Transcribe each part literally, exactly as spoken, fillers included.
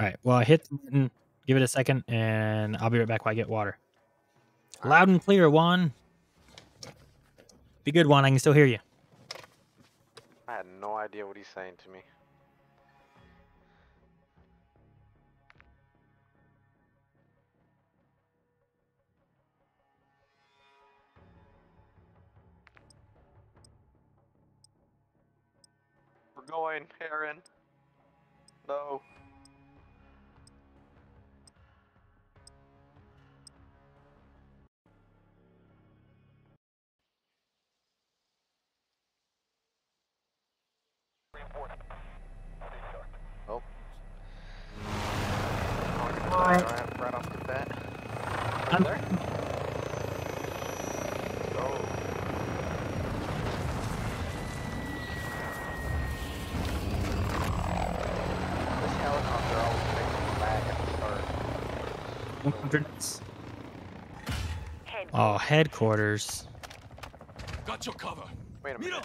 All right. Well, I hit the button. Give it a second, and I'll be right back while I get water. Loud and clear, Juan. Be good, Juan. I can still hear you. I had no idea what he's saying to me. We're going, Aaron. No. Oh. Right. Right off the bat. Right I'm there. Oh. This helicopter always makes me lag at the start. one hundred. Oh, headquarters. Got your cover. Wait a minute.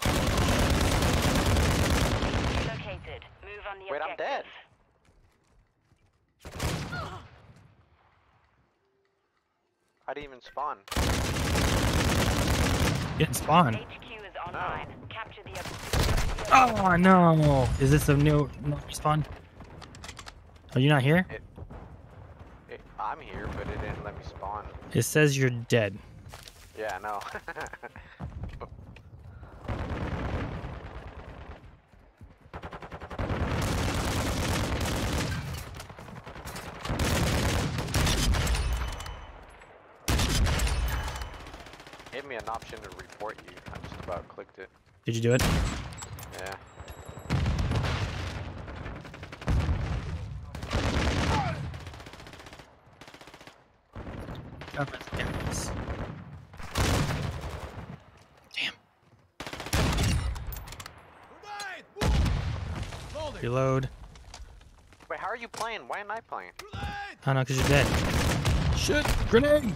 Move on the Wait, objective. I'm dead. I didn't even spawn. Didn't spawn. H Q is online. No. Capture the objective. Oh no! Is this a new no spawn? Are you not here? It, it, I'm here, but it didn't let me spawn. It says you're dead. Yeah, I know. Gave me an option to report you. I just about clicked it. Did you do it? Yeah. Damn. Reload. Wait, how are you playing? Why am I playing? I don't know, because you're dead. Shit! Grenade!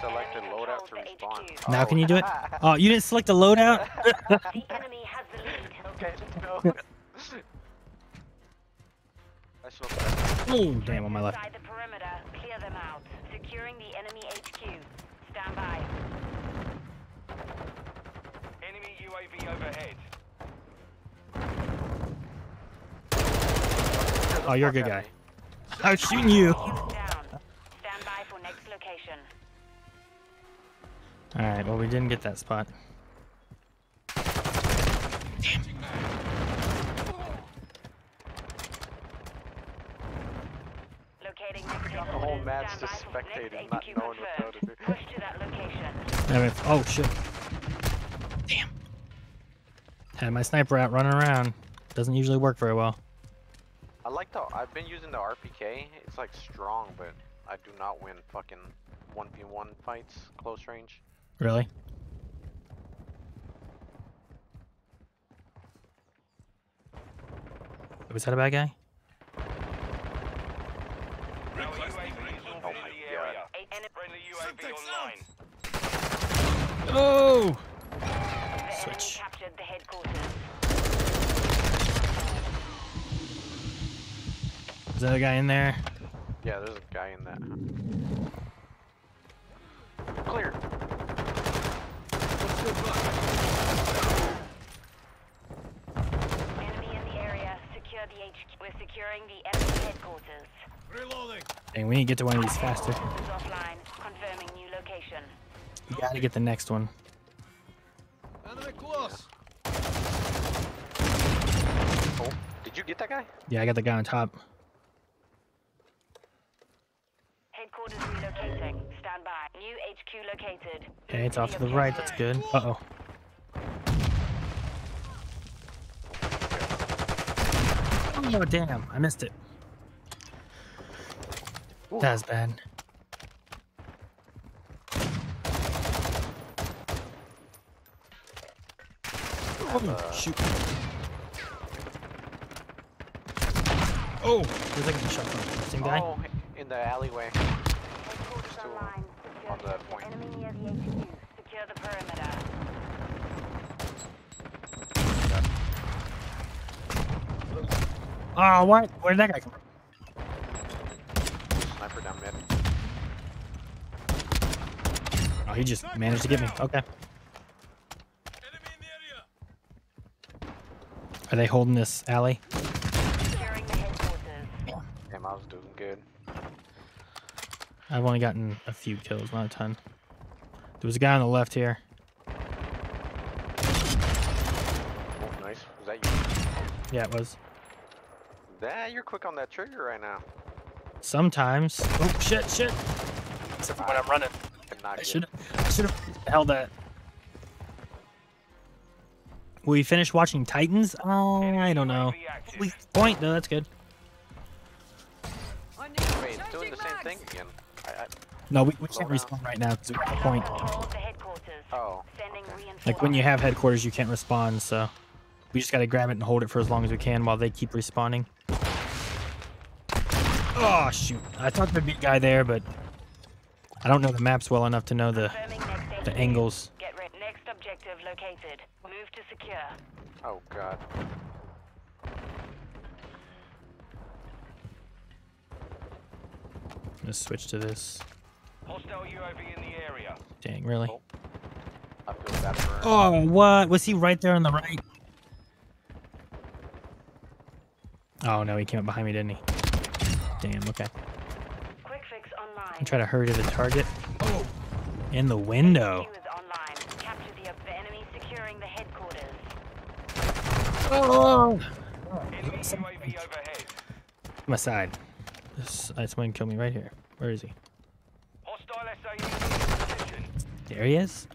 Select a loadout to respawn. Now oh. Can you do it? Oh, you didn't select a loadout? The enemy has the lead. Okay, no. Oh, damn, on my left. Inside the perimeter, clear them out. Securing the enemy H Q. Stand by. Enemy U A V overhead. Oh, you're a good guy. I was shooting you. Stand by for next location. All right, well, we didn't get that spot. Damn. Locating the whole match just spectating, not knowing what to do. Push to that location. Anyway, oh, shit. Damn. Had my sniper out running around. Doesn't usually work very well. I like the, I've been using the R P K. It's like strong, but I do not win fucking one v one fights, close range. Really? Was that a bad guy? Oh my god. Oh! Switch. Is there a guy in there? Yeah, there's a guy in that. Clear. Enemy in the area. Secure the H Q. We're securing the enemy headquarters. Reloading. And we need to get to one of these faster. Offline. Confirming new location. You gotta get the next one. Enemy close. Oh, did you get that guy? Yeah, I got the guy on top. Headquarters relocating. Stand by. New H Q located. Okay, it's off to the right. That's good. Uh-oh. Oh, damn. I missed it. That's bad. Oh, shoot. Oh, there's like a shotgun. Same guy? Oh, in the alleyway. On the point. Enemy near the H Q. Secure the perimeter. Ah, uh, what? Where did that guy come from? Sniper down mid. Oh, he just managed to get me. Okay. Enemy in the area. Are they holding this alley? Damn, I was doing good. I've only gotten a few kills, not a ton. There was a guy on the left here. Nice. Was that you? Yeah, it was. Nah, you're quick on that trigger right now. Sometimes. Oh, shit, shit. Except for when I'm running. I should have held that. Will we finish watching Titans? Oh, I don't know. Point. No, that's good. Wait, it's doing the same thing again. I, I, no, we, we can't respawn right now because we have a point. Oh. Okay. Like when you have headquarters, you can't respawn, so we just got to grab it and hold it for as long as we can while they keep respawning. Oh, shoot. I talked to the big guy there, but I don't know the maps well enough to know the the angles. Get ready. Next objective located. Move to secure. Oh god. Let's switch to this. Hostile U A V in the area. Dang, really? Oh, I feel bad for him. Oh, what? Was he right there on the right? Oh no, he came up behind me, didn't he? Damn. Okay. And try to hurry to the target. Oh. In the window. Oh. My side. This one killed me right here. Where is he? There he is.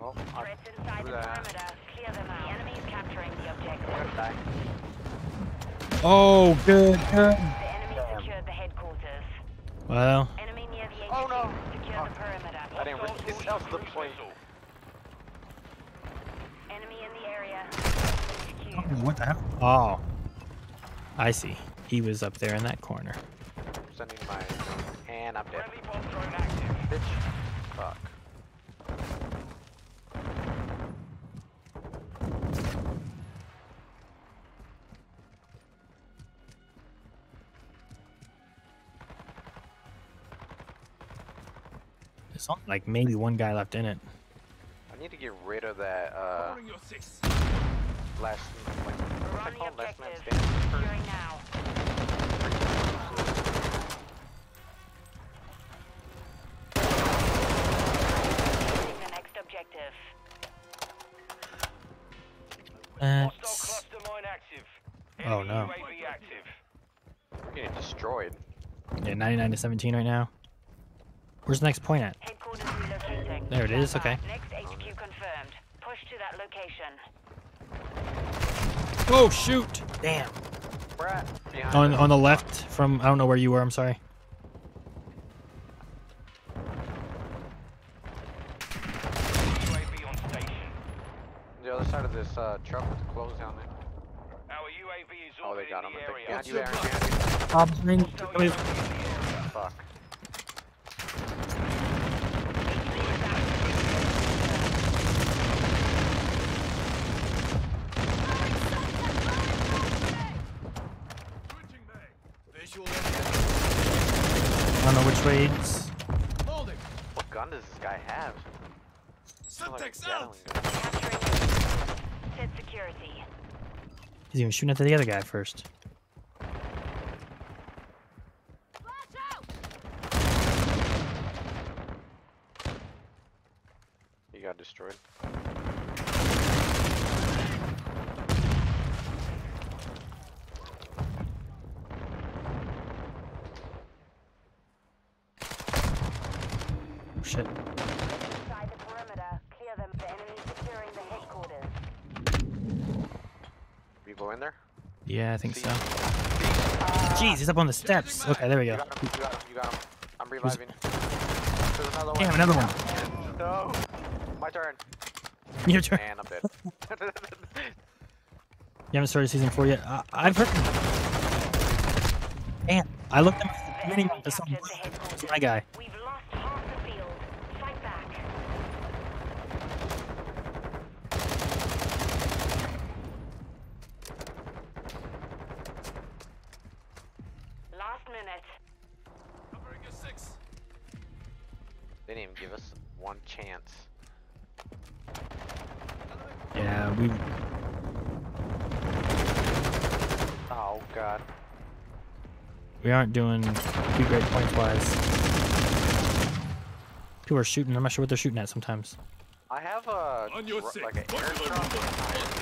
Oh, I threw that. Oh, good, good. Well. Oh no! Secure the perimeter. I didn't reach this house to the point. Enemy in the area. Oh, what the hell? Oh. I see. He was up there in that corner. Sending my... And I'm dead. Bitch. Fuck. Like maybe one guy left in it. I need to get rid of that uh last like, called, last man standing now. The next objective. That's... Oh no. We're getting destroyed. Yeah, ninety-nine to seventeen right now. Where's the next point at? There it is, okay. Next H Q confirmed. Push to that location. Oh shoot! Damn. On on the left from I don't know where you were, I'm sorry. U A V on station. The other side of this uh, truck with the clothes down there. Our U A V is all oh, they got him. Got you, Aaron. Fuck. I don't know which way it's. What gun does this guy have? Subtext out! Set security. He's even shooting at the other guy first. Flash out! He got destroyed. Shit. Inside the perimeter, clear them. The enemy securing the headquarters. People in there? Yeah, I think so. Uh, Jeez, he's up on the steps. Okay, there we go. You got him, you got him, you got him. I'm reviving. There's another one. Damn, another one. No. My turn. Your turn. Man, I'm dead. You haven't started season four yet? Uh, I've heard him. Damn, I looked at the mini-map as someone. It's my guy. They didn't even give us one chance. Yeah, we... Oh, God. We aren't doing too great points-wise. People are shooting. I'm not sure what they're shooting at sometimes. I have a... On your six, like an airstrike.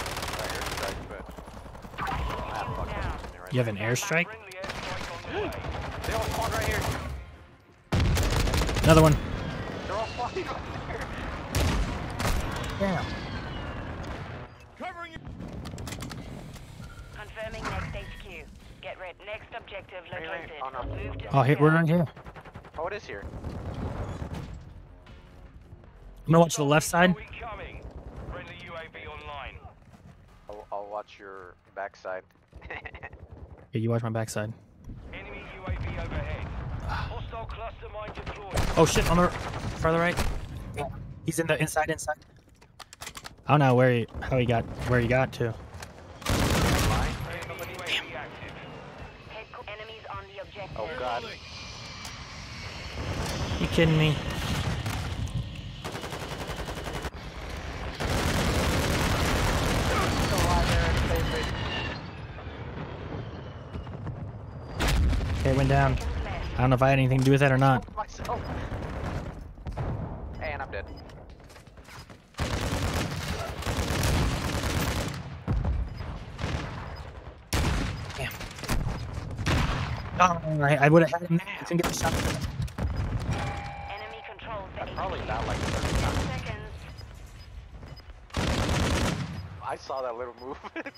You have an airstrike? They all spawned right here. Another one. They're all flying right there. Damn. Covering you. Confirming next H Q. Get ready. Next objective located. Oh, no. Move to oh hey, we're right here. Oh, it is here. I'm gonna watch the left side. Friendly U A V online. I'll, I'll watch your backside. Okay, you watch my backside. Enemy U A V overhead. Hostile cluster mine deployed. Oh shit, on the farther right. Yeah. He's in the inside inside. I don't know where he how he got where he got to. Enemies on the objective. Oh god. You kidding me? Okay, went down. I don't know if I had anything to do with that or not. And I'm dead. Damn. Oh, I, I would have had him. I couldn't get the shot. Enemy controls the probably not like thirty seconds. I saw that little movement.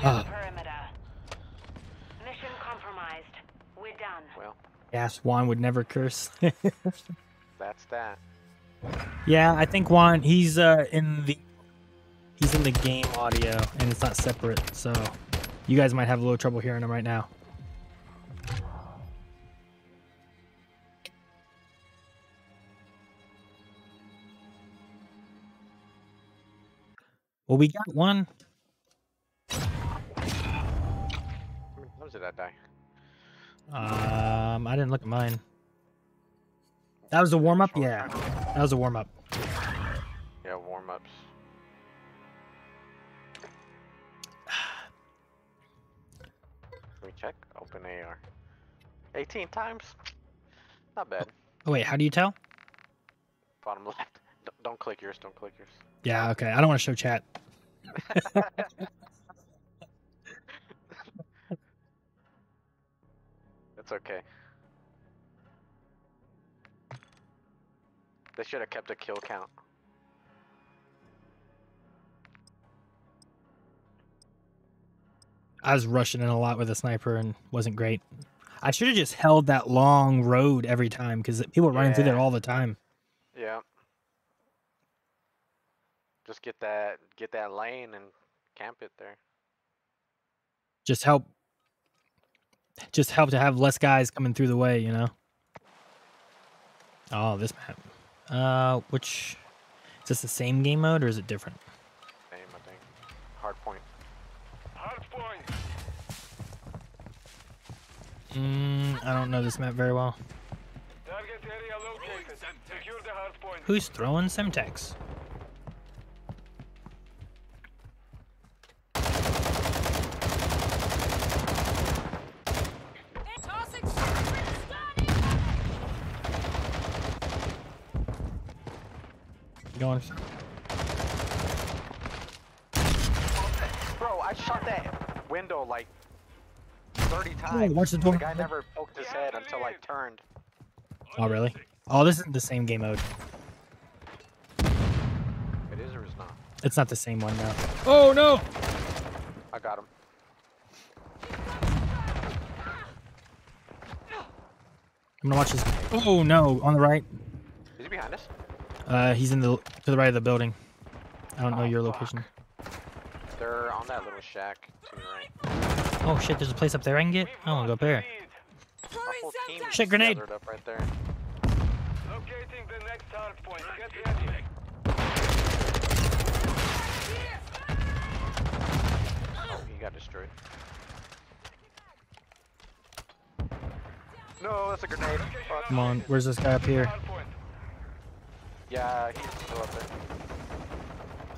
Uh. Mission compromised. We're done. Well, yes, Juan would never curse. That's that. Yeah, I think Juan he's uh in the he's in the game audio and it's not separate, so you guys might have a little trouble hearing him right now. Well, we got one. Did I die? Um, I didn't look at mine. That was a warm up? Yeah. That was a warm up. Yeah, warm ups. Let me check. Open A R. eighteen times? Not bad. Oh, wait, how do you tell? Bottom left. D don't click yours. Don't click yours. Yeah, okay. I don't want to show chat. It's okay. They should have kept a kill count. I was rushing in a lot with a sniper and wasn't great. I should have just held that long road every time because people were running yeah. through there all the time. Yeah. Just get that get that lane and camp it there. Just help. Just help to have less guys coming through the way, you know. Oh, this map. Uh, which is this the same game mode or is it different? Same, I think. Hard point. Hard point. Mm, I don't know this map very well. Target area located. Secure the hard point. Who's throwing Semtex? Going. Bro, I shot that window like thirty times. Ooh, watch the door. The guy never poked his head until I turned. Oh, really? Oh, this isn't the same game mode. It is or is not? It's not the same one now. Oh, no! I got him. I'm gonna watch this. Oh, no. On the right. Is he behind us? Uh, he's in the to the right of the building. I don't oh, know your fuck. location. They're on that little shack to the right. Oh shit! There's a place up there I can get. Oh, I'll go up there. Shit, grenade! Up right there. Locating the next hard point. Get the enemy. Oh, he got destroyed. No, that's a grenade. Fuck. Come on, where's this guy up here? Yeah, he's still up there.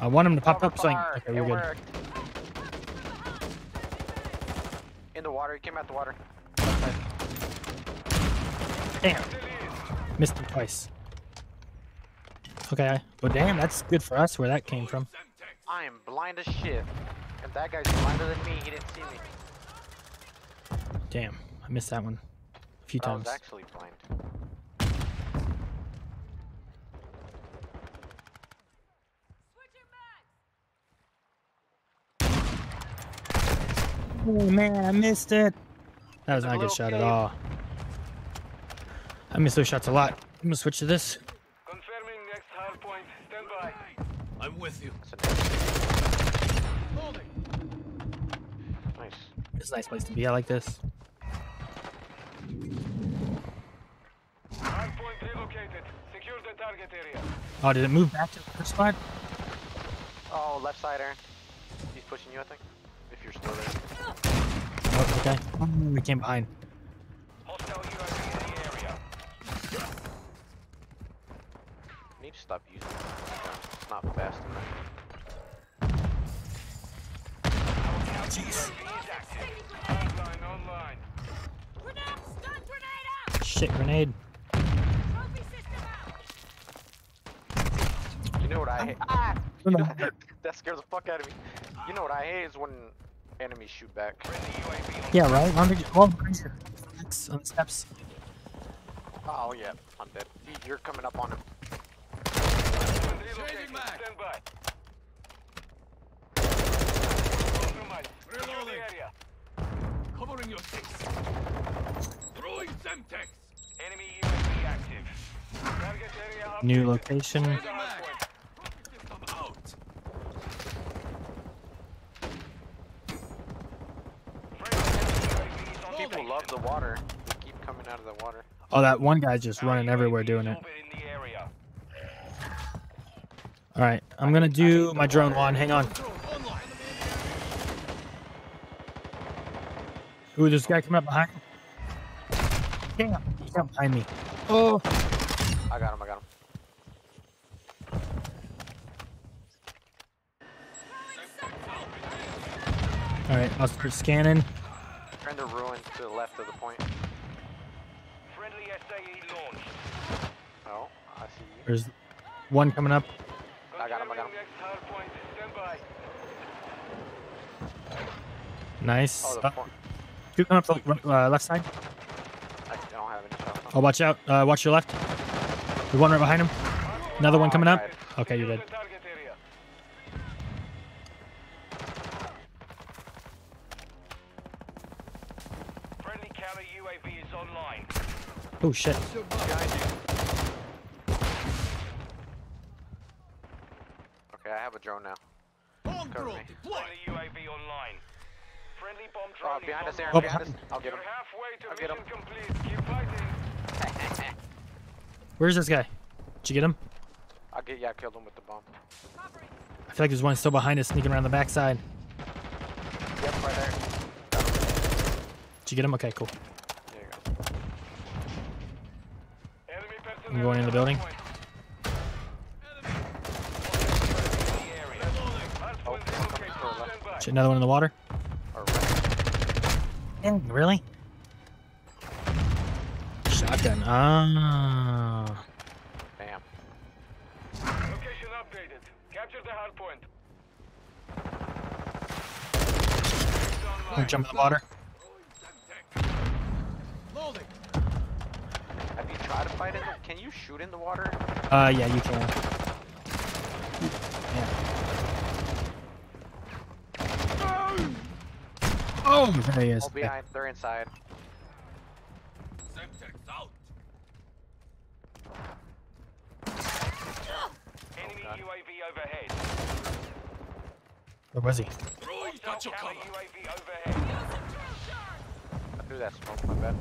I want him to pop up so I can... Okay, we're good. In the water, he came out the water. Okay. Damn. Missed him twice. Okay, well damn, that's good for us where that came from. I am blind as shit. If that guy's blinder than me, he didn't see me. Damn, I missed that one a few but times. I was actually blind. Oh man, I missed it. That was not a good shot at all. I miss those shots a lot. I'm gonna switch to this. Confirming next hard point. Stand by. I'm with you. Nice. It's a nice place to be. I like this. Hard point relocated. Secure the target area. Oh, did it move back to the first spot? Oh, left side, Aaron. He's pushing you, I think. If you're still there. Oh, okay. Oh, we came behind. Hostile U A V in the area. I need to stop using it. It's not fast enough. Jeez. Online, online. Grenade, stun grenade up! Shit, grenade. Trophy system out. You know what I hate? Ah! That scares the fuck out of me. You know what I hate is when enemies shoot back. Yeah, right? one hundred twelve on the steps. Oh, yeah, I'm dead. You're coming up on him. Covering your six. Throwing Semtex. Enemy U A V active. Target area. New location. People love the water. They keep coming out of the water. Oh, that one guy's just running everywhere doing it. Alright, I'm gonna do my drone one. Hang on. Ooh, this guy came up behind me. Damn, he's up behind me. Oh! I got him, I got him. Alright, I'll start scanning. Trying to ruin to the left of the point. Friendly S A E launch. Oh, I see you. There's one coming up. I got him, I got him. Nice. Oh, uh, two coming up the uh, left side. I don't have any shots. Oh, watch out. Uh, watch your left. There's one right behind him. Another one coming up. Okay, you're dead. Oh shit. Okay, I have a drone now. Bomb drone U A V online. Friendly bomb drone. Oh, behind us, Aaron. Oh, behind us. I'll get him. I'll get him. Keep fighting. Where's this guy? Did you get him? I'll get, yeah, I killed him with the bomb. I feel like there's one still behind us sneaking around the backside. Yep, right there. Did you get him? Okay, cool. I'm going in the building. Oh, another one in the water. Dang, really? Shotgun. Ah. Bam. Location updated. Capture the hard point. Jump in the water. Loading. Have you tried to fight in the... Can you shoot in the water? Uh, yeah, you can. Yeah. Oh, there he is. All behind. They're inside. Semtex out. Enemy U A V overhead. Where was he? Got your cover. U A V overhead. I threw that smoke, my bad.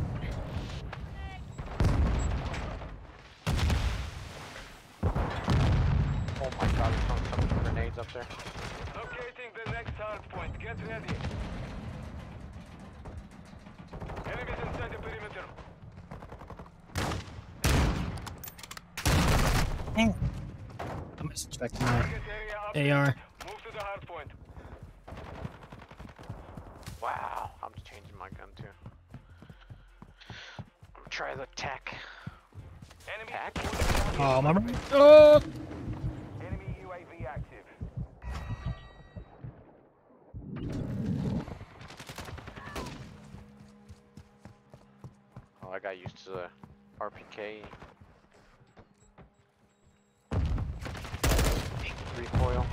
Oh my god, there's some, some grenades up there. Locating the next hard point. Get ready. Enemies inside the perimeter. Dang. I must expect my A R. Move to the hard point. Wow, I'm changing my gun too. Try the tac. Enemy tac? Oh, my. Oh! Enemy U A V active. Oh, I got used to the R P K. Recoil.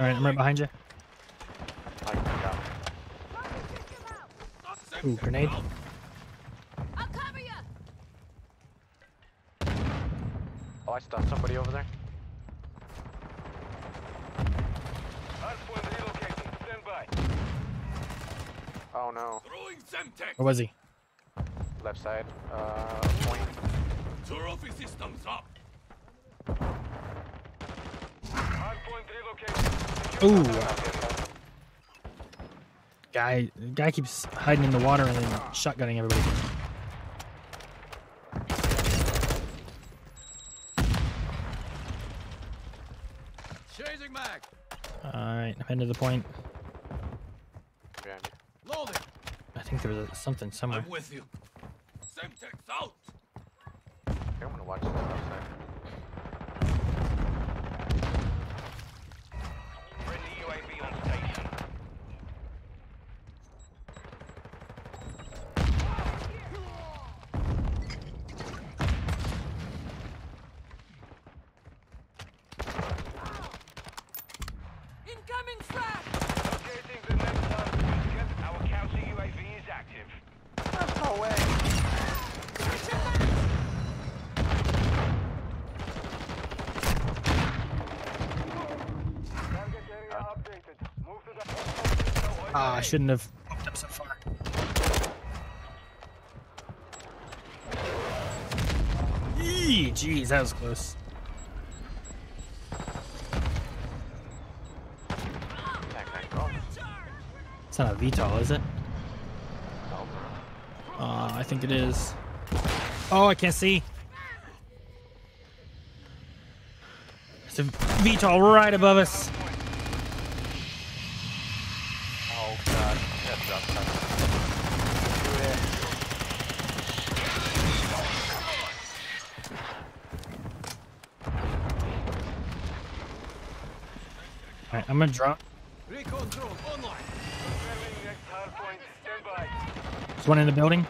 Alright, I'm right behind you. Ooh, grenade. I'll cover you. Oh, I stopped somebody over there. Oh no. Where was he? Left side. Uh, point. Trophy systems up. Ooh. Guy, guy keeps hiding in the water and then shotgunning everybody. Changing mag. All right, I'm heading to the point. I think there was a, something somewhere. I'm with you. Semtex out. I think I'm gonna watch that outside. Ah, I shouldn't have popped up so far. Eee, jeez, that was close. It's not a V TOL, is it? Uh, I think it is. Oh, I can't see. It's a V TOL right above us. Alright, I'm gonna drop. There's one in the building.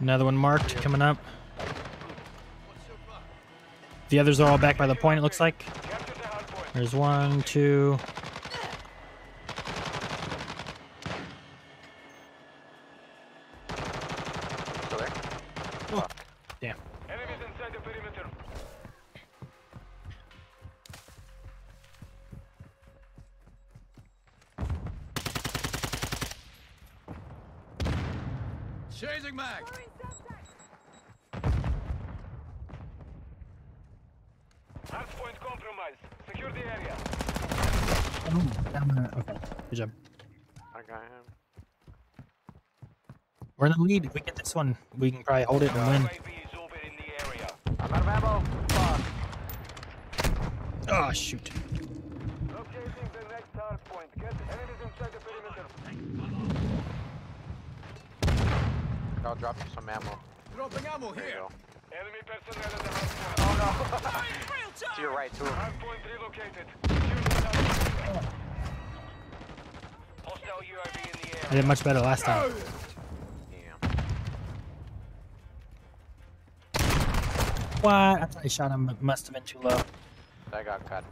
Another one marked, coming up. The others are all back by the point, it looks like. There's one, two. Oh. Damn. Enemies inside the perimeter. Chasing mag. Hard point compromised. Secure the area. Oh, I'm gonna, okay. Good job. I got him. We're in the lead. If we get this one, we can probably hold it and win. I'm out of ammo. Fuck. Oh, shoot. Locating the next hard point. Get enemies inside the perimeter. I'll drop you some ammo. Dropping ammo here. There you go. Enemy personnel at the hard point. Oh no. To your right, too. Hard point relocated. Hostile U A V in the air. I did much better last time. What? I thought I shot him, but must have been too low. I got cut.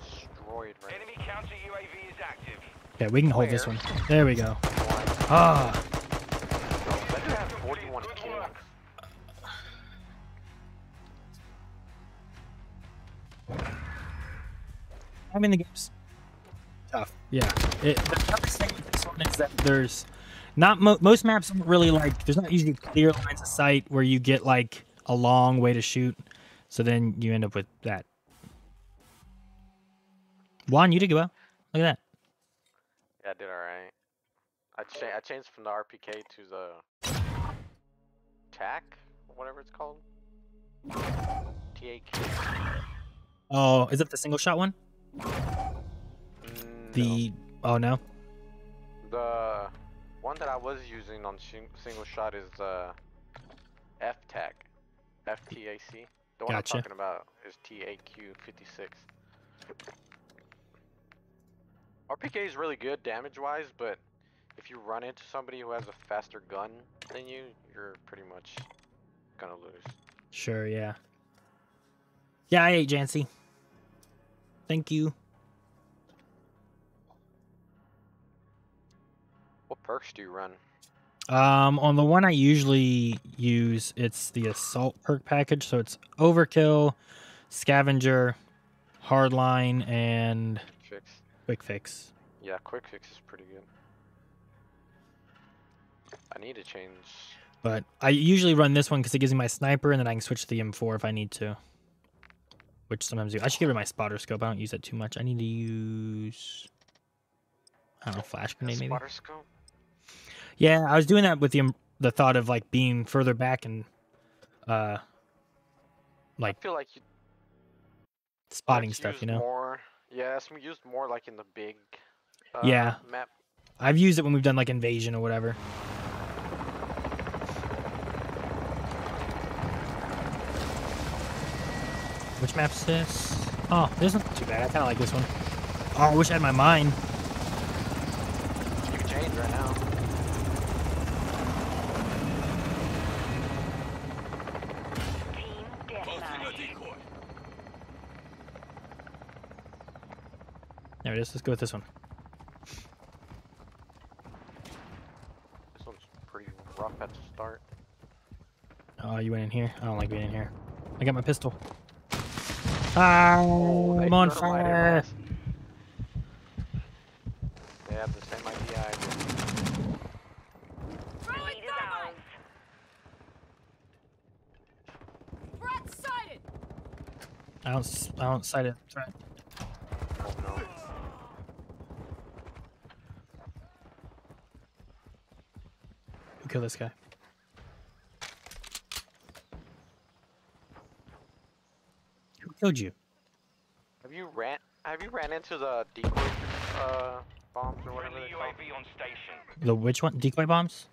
Destroyed right. Enemy counter U A V is active. Yeah, we can hold Where? this one. There we go. Ah. forty-one kills. I mean, the game's tough. Yeah. It, the toughest thing with this one is that there's not mo most maps aren't really like there's not usually clear lines of sight where you get like a long way to shoot, so then you end up with that. Juan, you did well. Look at that. Yeah, I did all right. I, cha I changed from the R P K to the Tack, whatever it's called. T A K. Oh, is it the single shot one? No. The oh no. The one that I was using on single shot is uh, F TAC. F T A C. The one gotcha. I'm talking about is T A Q fifty-six. R P K is really good damage-wise, but if you run into somebody who has a faster gun than you, you're pretty much gonna lose. Sure, yeah. Yeah, I ate Jancy. Thank you. What perks do you run? Um, on the one I usually use, it's the Assault perk package, so it's Overkill, Scavenger, Hardline, and Quick Fix. Quick Fix. Yeah, Quick Fix is pretty good. I need to change. But I usually run this one because it gives me my Sniper, and then I can switch to the M four if I need to. Which sometimes do. I should get rid of my Spotter Scope. I don't use that too much. I need to use... I don't know, Flash Grenade maybe? Spotter Scope? Yeah, I was doing that with the the thought of like being further back and uh like I feel like you spotting like stuff, you know. More, yeah, that's used more like in the big uh, yeah map. I've used it when we've done like invasion or whatever. Which map's this? Oh, this isn't too bad. I kind of like this one. Oh, I wish I had my mine. You can change right now. There it is. Let's go with this one. This one's pretty rough at the start. Oh, you went in here? I don't like being in here. I got my pistol. Ah, oh, I'm on fire. They have the same idea I do. Throw it down! Threat sighted! I don't, I don't sight it. Threat. Oh, no. Kill this guy. Who killed you? Have you ran? Have you ran into the decoy uh, bombs or whatever? U A V on station. The which one? Decoy bombs?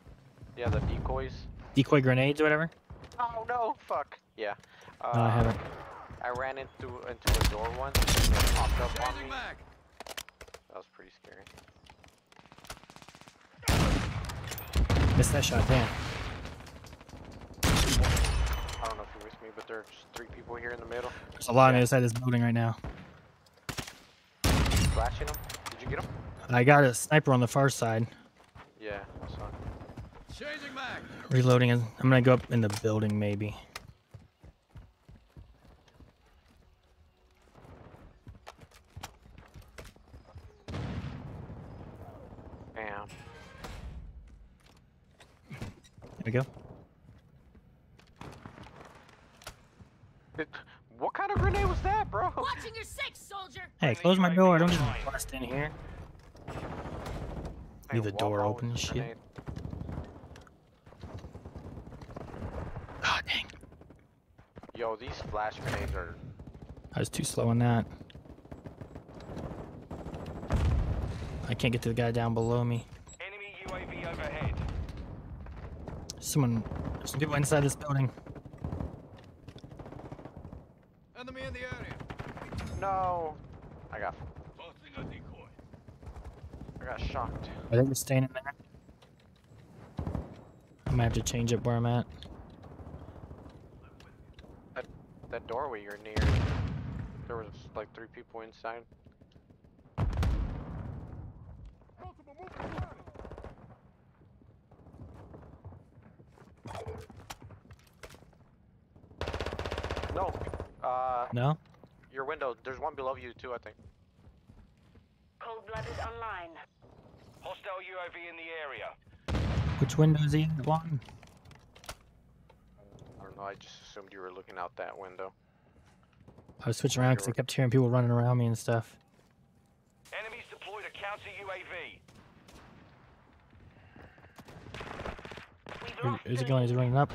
Yeah, the decoys. Decoy grenades or whatever. Oh no! Fuck. Yeah. Uh, no, I haven't. I ran into into a door once. And it popped up on me. That was pretty scary. Missed that shot, damn. I don't know if you're with me, but there's three people here in the middle. There's a lot on the other side of this building right now. Flashing them? Did you get them? I got a sniper on the far side. Yeah, I saw it. Changing mag. Reloading. I'm gonna go up in the building, maybe. Damn. There we go. It, what kind of grenade was that, bro? Watching your six, soldier. Hey, close my door. I don't just bust in here. Leave the door open and shit. God dang. Yo, these flash grenades are... I was too slow on that. I can't get to the guy down below me. Enemy U A V overhead. Someone, there's some people inside this building. Enemy in the area. No, I got. A decoy. I got shocked. I think we're staying in there. I might have to change up where I'm at. That that doorway you're near. There was like three people inside. No. Uh, no? Your window. There's one below you, too, I think. Cold-blooded online. Hostile U A V in the area. Which window is he in? The one? I don't know. I just assumed you were looking out that window. I was switching around because I kept hearing people running around me and stuff. Enemies deployed a counter U A V. Is it going? Is it running up?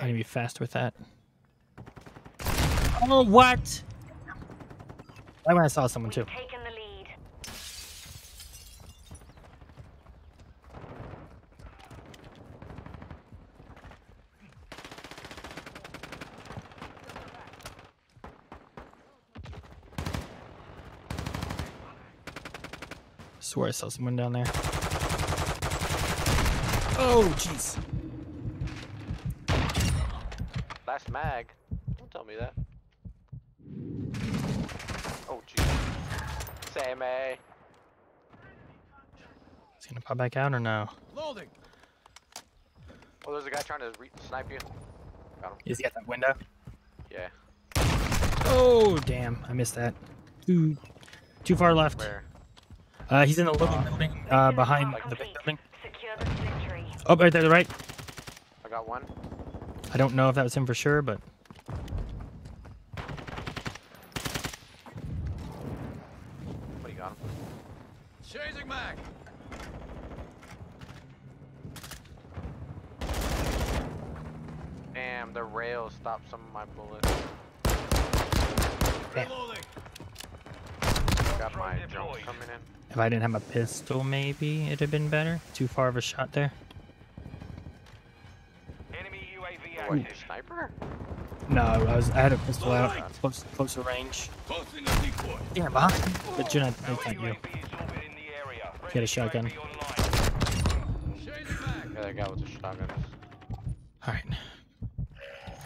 I need to be fast with that. Oh, what? I when I saw someone too. Taken the lead. I swear I saw someone down there. Oh, jeez. Last mag. Don't tell me that. Oh, jeez. Same A. Is he gonna pop back out or no? Loading. Oh, there's a guy trying to re snipe you. Got him. He's got that window? Yeah. Oh, damn. I missed that. Too, too far left. Where? Uh, he's in the living uh, building, uh, behind like the big building. Oh, right there to the right. I got one. I don't know if that was him for sure, but... What, you got him? Chasing Mac! Damn, the rail stopped some of my bullets. Damn. Got my jump coming in. If I didn't have my pistol, maybe it'd have been better. Too far of a shot there. What, a sniper? No, I was. I had a pistol out, right. close, closer range. Damn, behind me. But you're not. They can't do. Get a shotgun. Yeah, that guy with the shotgun. All right.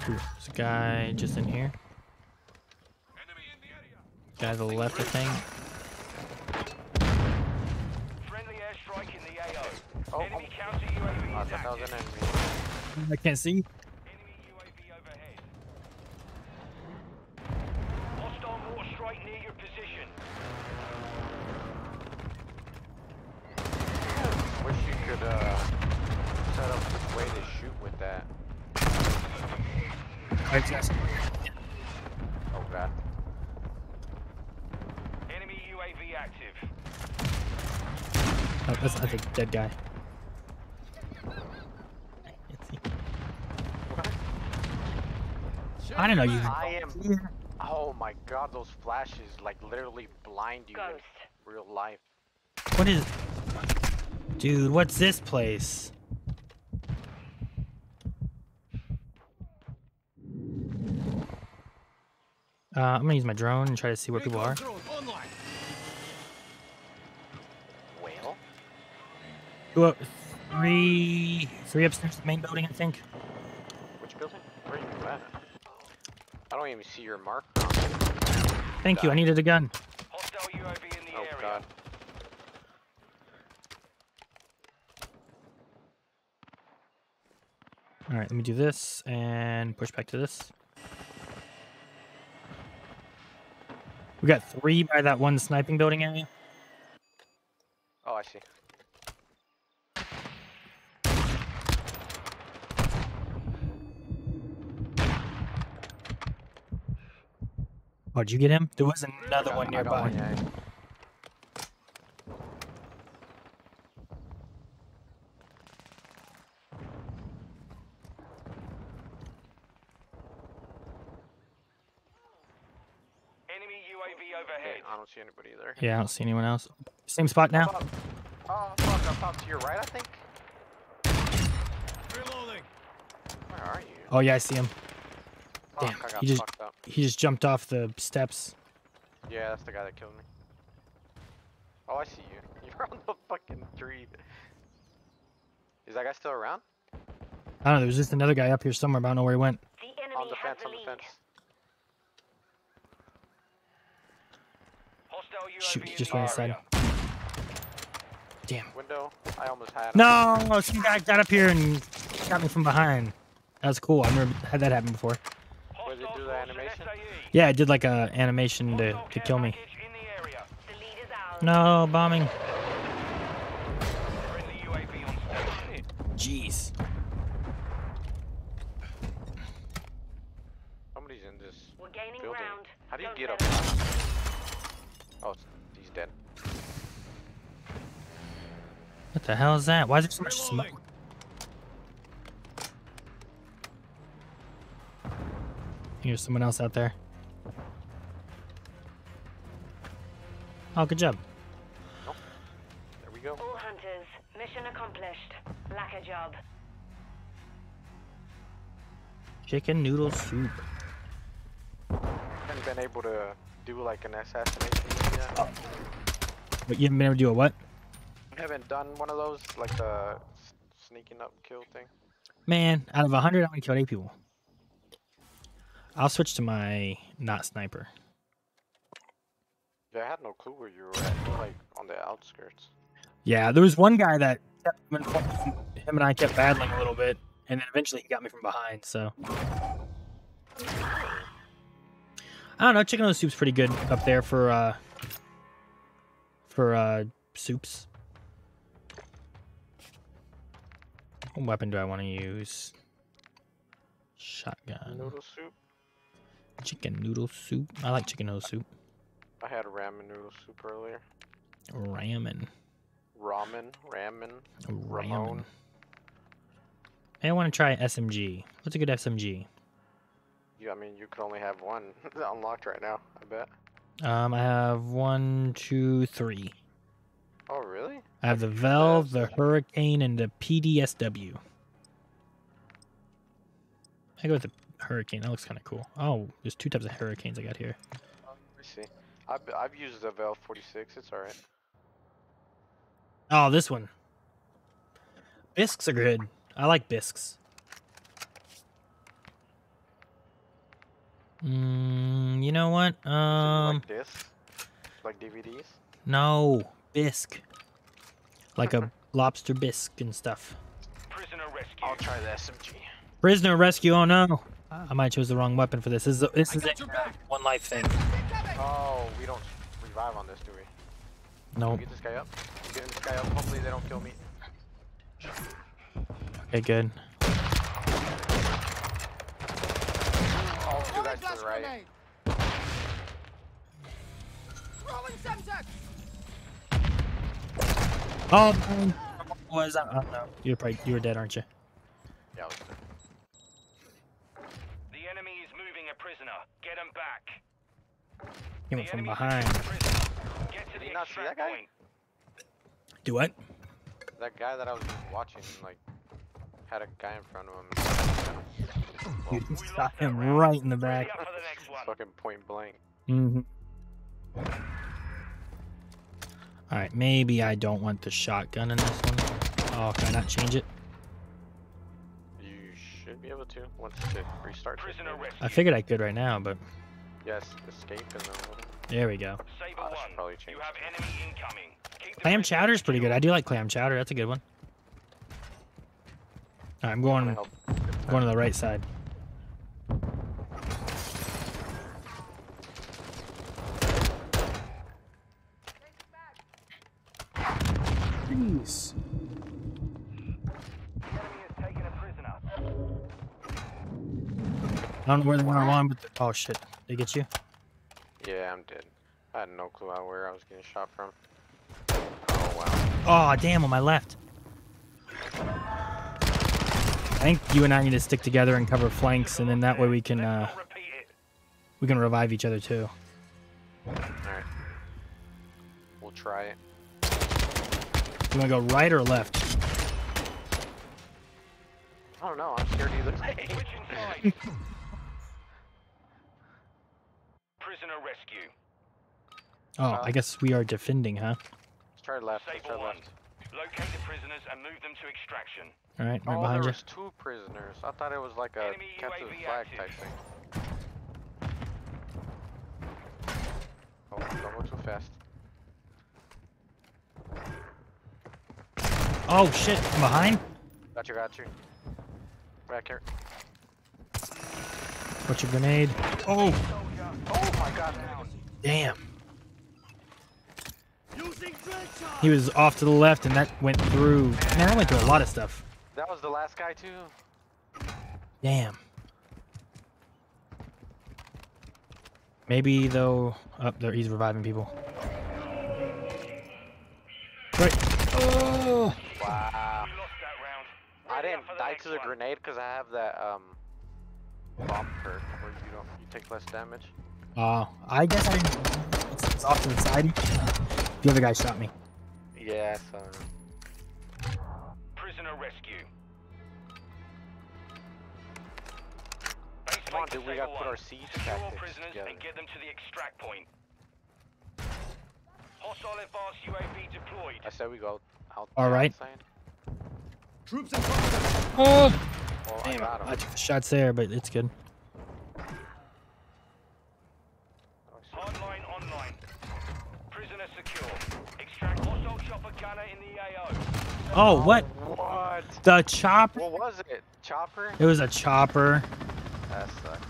Ooh, there's a guy just in here. Guy to the left, I think. Friendly airstrike in the A O. Oh, enemy counter U A V is active. I can't see. Uh, set up the way to shoot with that. Oh god. Enemy U A V active. Oh, that's, that's a dead guy. I don't know you. I am. Oh my god, those flashes like literally blind you Ghost. in real life. What is? Dude, what's this place? Uh, I'm gonna use my drone and try to see where people are. Well, Two, uh, three, three upstairs, main building, I think. Which building? Where are you at? I don't even see your mark. Thank god. you. I needed a gun. Hostile U A V in the oh, area. God. All right, let me do this and push back to this. We got three by that one sniping building area. Oh, I see. Oh, did you get him? There was another one nearby. One, yeah. See anybody there? Yeah, I don't see anyone else. Same spot now. Oh, oh fuck! I popped to your right, I think. Reloading. Where are you? Oh yeah, I see him. Fuck, damn, I got he just fucked up. he just jumped off the steps. Yeah, that's the guy that killed me. Oh, I see you. You're on the fucking tree. Is that guy still around? I don't know. There was just another guy up here somewhere, but I don't know where he went. The enemy on the fence. The on the fence. Shoot, he just went inside. Damn. Window. I almost had him. No, some guy got up here and got me from behind. That was cool. I've never had that happen before. Did it do the animation? Yeah, I did like a animation to, to kill me. No, bombing. Jeez. Somebody's in this building. How do you get up? Oh, he's dead. What the hell is that? Why is there so much smoke? Here's someone else out there. Oh, good job. Oh, there we go. All hunters, mission accomplished. Lack a job. Chicken noodle soup. Haven't been able to do like an assassination yet. Oh. But you haven't been able to do a what? I haven't done one of those, like the sneaking up kill thing. Man, out of a hundred, I only killed eight people. I'll switch to my not sniper. Yeah, I had no clue where you were at. You were, like, on the outskirts. Yeah, there was one guy that kept him, and him and I kept battling a little bit, and then eventually he got me from behind, so. I don't know, chicken noodle soup's pretty good up there for, uh, for, uh, soups. What weapon do I want to use? Shotgun. Noodle soup. Chicken noodle soup. I like chicken noodle soup. I had ramen noodle soup earlier. Ramen. Ramen. Ramen. Ramen. Hey, I want to try S M G. What's a good S M G? Yeah, I mean, you can only have one unlocked right now, I bet. Um, I have one, two, three. Oh, really? I have the Valve, the Hurricane, and the P D S W. I go with the Hurricane. That looks kind of cool. Oh, there's two types of Hurricanes I got here. Let me see. I've, I've used the Valve forty-six. It's all right. Oh, this one. Bisques are good. I like bisques. Mm, you know what? Um, like this? Like D V Ds? No. Bisque. Like a lobster bisque and stuff. Prisoner rescue. I'll try the S M G. Prisoner rescue, oh no. I might choose the wrong weapon for this. This is, this is it. One life thing. Oh, we don't revive on this, do we? No. Nope. Get this guy up. Get this guy up. Hopefully they don't kill me. Okay, good. Oh, two guys to the right. Rolling subject. Oh, was I don't know. You're probably you were dead, aren't you? Yeah, I was dead. The enemy is moving a prisoner. Get him back. Came up from behind. Get to the Did you not see that guy? Point. Do what? That guy that I was watching, like, had a guy in front of him. Well, you shot him right in the back. Fucking point blank. Mm-hmm. All right, maybe I don't want the shotgun in this one. Oh, can I not change it? You should be able to once it restarts. I figured I could right now, but yes, escape and then. There we go. Saber one. Probably change. You have enemy incoming. Clam chowder's pretty good. I do like clam chowder. That's a good one. All right, I'm going. I'm going to the right side. Jeez. I don't know where they went along, but oh shit, they get you? Yeah, I'm dead. I had no clue where I was getting shot from. Oh wow. Oh damn, on my left. I think you and I need to stick together and cover flanks, and then that way we can uh, we can revive each other too. All right, we'll try it. You wanna go right or left? I don't know, I'm scared either way. Prisoner rescue. Oh, uh, I guess we are defending, huh? Let's try left, let's try left. Locate the prisoners and move them to extraction. Alright, right, oh, behind you. There was two prisoners. I thought it was like a capture the flag type thing. Oh, don't go too fast. Oh shit, I'm behind? Got you, got you. Back here. Put your grenade. Oh! Oh my god. Damn. He was off to the left and that went through. Man, I went through a lot of stuff. That was the last guy too. Damn. Maybe though... Up oh, there, he's reviving people. Right. Oh! Wow. I didn't die to the grenade because I have that um, bomb perk where you don't take less damage. Uh, I guess I didn't. It's, it's off to the side. The other guy shot me. Yeah, I saw him. Prisoner rescue. Come on, dude, we gotta put our siege tactics together. And get them to the extract point. Hostile advanced U A V deployed. I said we go out. Alright. Troops in front. Oh! Well, damn, I got him. I took the shots there, but it's good. Online, online. Prisoner secure. Extract hostile chopper gunner in the A O. Oh, what? What? The chopper? What was it? Chopper? It was a chopper. That sucks.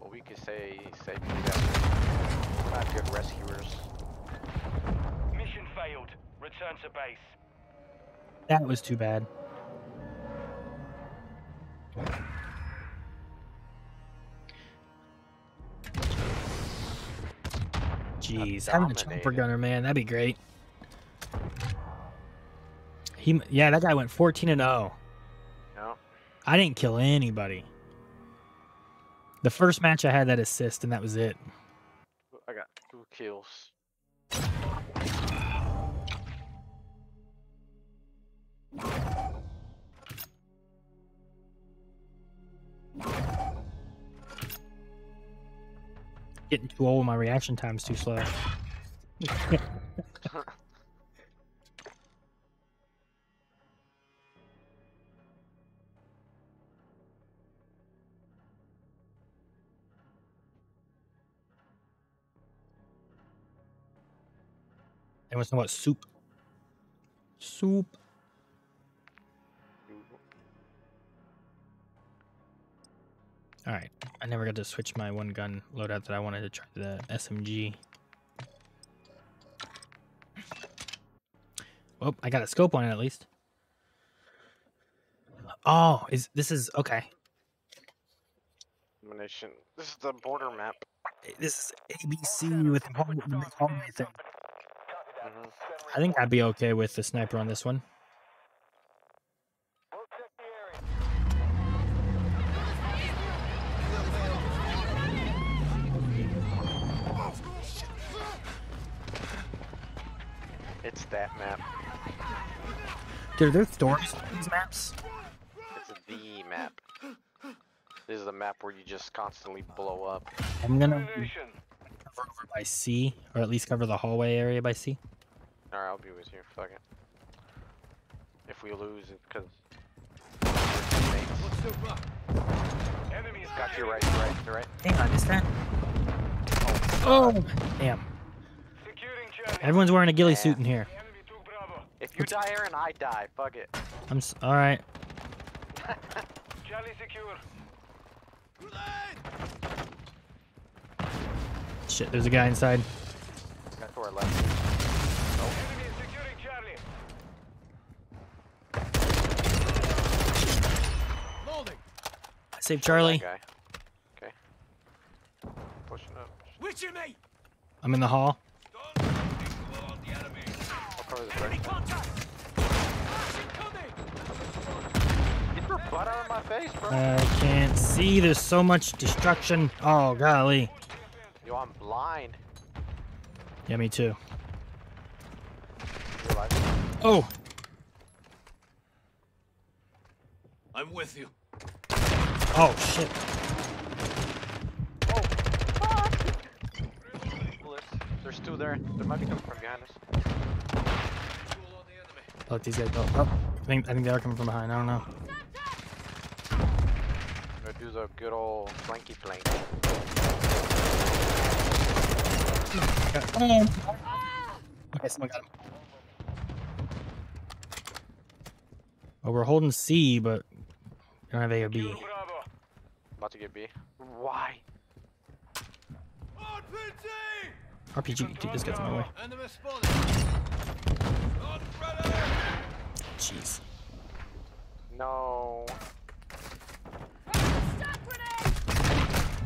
Well, we could say safety. We're not good rescuers. Mission failed. Return to base. That was too bad. Jeez, I'm a chopper gunner, man. That'd be great. He, yeah, that guy went fourteen and oh. No. I didn't kill anybody. The first match I had that assist, and that was it. I got two kills. Getting too old, my reaction time's too slow. What's about soup? Soup. All right, I never got to switch my one gun loadout that I wanted to try, the S M G. Well, I got a scope on it at least. Oh, is this is okay? This is the border map. This is A B C with the hallway thing. Mm-hmm. I think I'd be okay with the sniper on this one. It's that map. Dude, are there thorns on these maps? It's the map. This is the map where you just constantly blow up. I'm gonna cover over by C, or at least cover the hallway area by C. Alright, I'll be with you. Fuck it. If we lose, it's because... Enemies got you right, right, right. Hang on, is that... Oh, oh damn. Everyone's wearing a ghillie yeah. suit in here. If you die, Aaron, I die. Fuck it. I'm s alright. Shit, there's a guy inside. Got to our left. Save Charlie. Okay. Pushing up. Switching me. I'm in the hall. Don't on the enemy. I'll cover the enemy contact. Get your butt out of my face, bro. I can't see. There's so much destruction. Oh golly. Yo, I'm blind. Yeah, me too. You're alive. Oh. I'm with you. Oh shit. Oh fuck! There's two there. There might be coming from behind us. I'll let these guys go. Oh, I think I think they are coming from behind, I don't know. I'm gonna do the good old flanky flank. Oh. Okay, someone got him. Well, we're holding C, but we don't have A or B. About to get B. Why? R P G! R P G, dude, this guy's in my way. Jeez. No.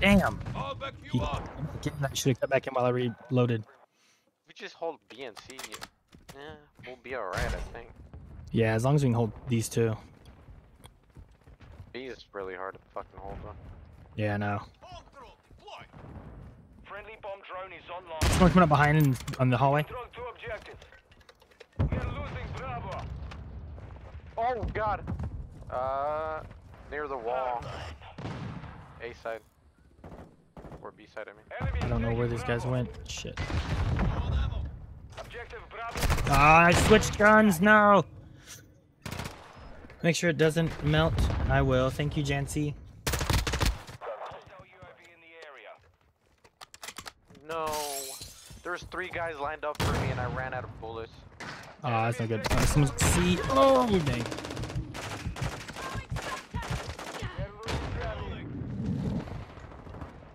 Damn. He, I should have cut back in while I reloaded. We just hold B and C. Yeah, we'll be alright, I think. Yeah, as long as we can hold these two. B is really hard to fucking hold on. Yeah, I know. Friendly bomb drone is online. Someone coming up behind in, on the hallway. We are losing Bravo. Oh god. Uh, near the wall. A side. Or B side, I mean. I don't know where these guys went. Shit. Ah, I switched guns, no! Make sure it doesn't melt. I will. Thank you, Jancy. No. There's three guys lined up for me and I ran out of bullets. Ah, that's not good. Oh, someone's... See? Oh, dang.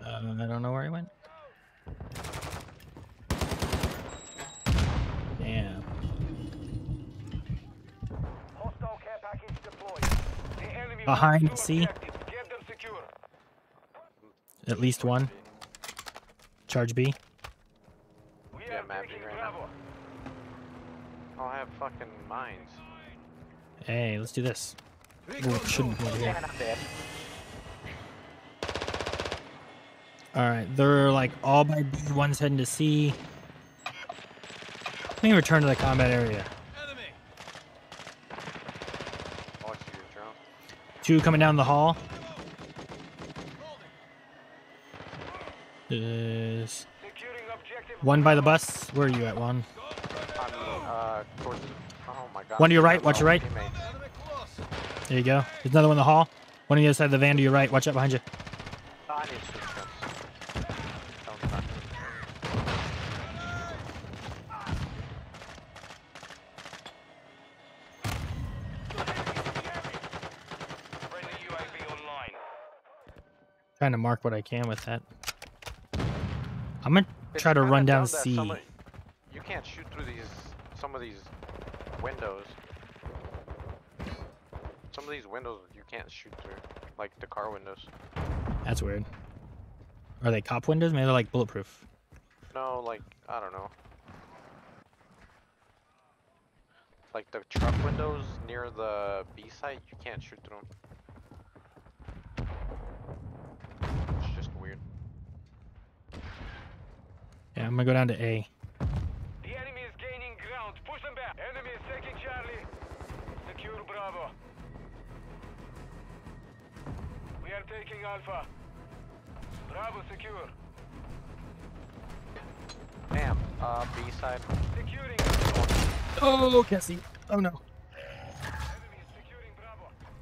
Uh, I don't know where he went. Behind C. At least one. Charge B. Yeah, mapping right now. I'll have fucking mines. Hey, let's do this. Well, shouldn't be here. Alright, they're like all by B, one's heading to C. Let me return to the combat area. Two coming down the hall. Is one by the bus. Where are you at, one? I'm, uh, towards the, oh my God. One to your right. Watch your right. There you go. There's another one in the hall. One on the other side of the van to your right. Watch out behind you. Trying to mark what I can with that. I'm gonna try to run down C. Somebody, you can't shoot through these, some of these windows. Some of these windows you can't shoot through, like the car windows. That's weird. Are they cop windows? Maybe they're like bulletproof. No, like I don't know. Like the truck windows near the B site, you can't shoot through them. Yeah, I'm gonna go down to A. The enemy is gaining ground. Push them back. Enemy is taking Charlie. Secure Bravo. We are taking Alpha. Bravo secure. Damn. Uh, B side. Securing. Oh, can't see. Oh no. Enemy is securing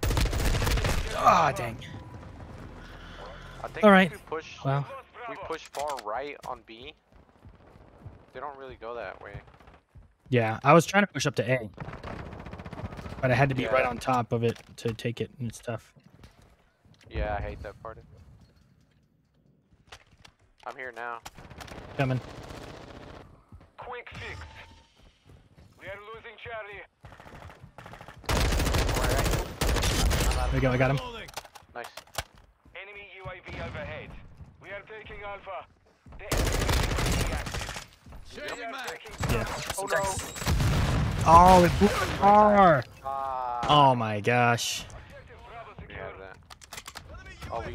Bravo. Ah, oh, dang. I think all right. We push. Well, we push far right on B. They don't really go that way. Yeah, I was trying to push up to A, but I had to be yeah. right on top of it to take it, and it's tough. Yeah, I hate that part of it. I'm here now. Coming. Quick fix. We are losing Charlie. Right. There we go, I got him. Nice. Enemy U A V overhead. We are taking Alpha. The enemy Yeah. Oh, no. Oh, it blew the car. Uh, oh my gosh. We have that. Oh, we,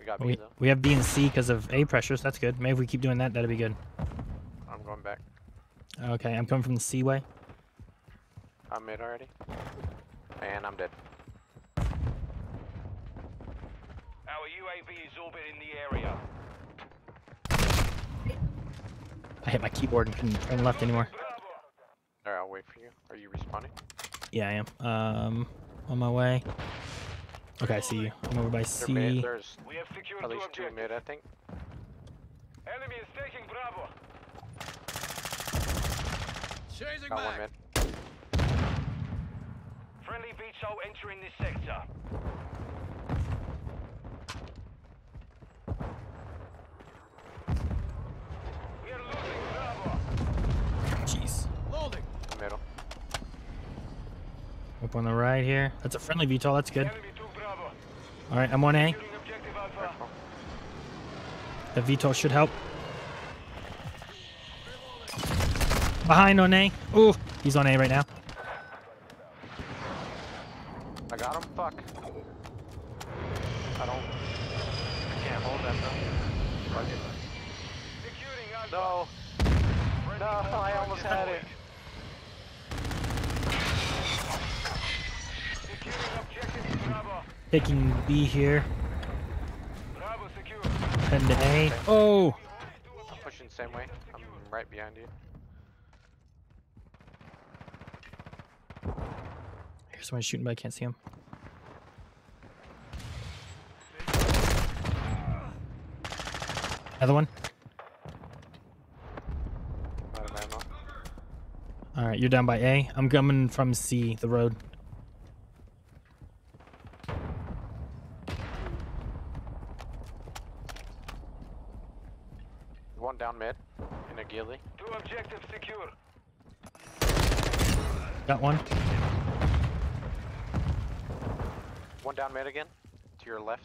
we got B, we, we have B and C because of A pressures. That's good. Maybe if we keep doing that, that'd be good. I'm going back. Okay, I'm coming from the C way. I'm mid already. And I'm dead. Our U A V is orbiting the area. I hit my keyboard and couldn't turn left anymore. Alright, I'll wait for you. Are you responding? Yeah, I am. Um, on my way. Okay, I see you. I'm over by C. Mid. There's at least two mid, I think. Enemy is taking Bravo. Chasing Got back. One mid. Friendly beach hole entering this sector. Middle. Up on the right here. That's a friendly V TOL. That's good. All right, I'm on A. The V TOL should help. Behind on A. Ooh, he's on A right now. I got him. fuck. I don't... I can't hold that though. Fuck it. No. No, I almost had it. Taking B here. And A. Oh! I'm pushing the same way. I'm right behind you. Here's someone shooting, but I can't see him. Another one. Alright, you're down by A. I'm coming from C, the road. One down mid, in a ghillie. Two objectives secure. Got one. One down mid again, to your left.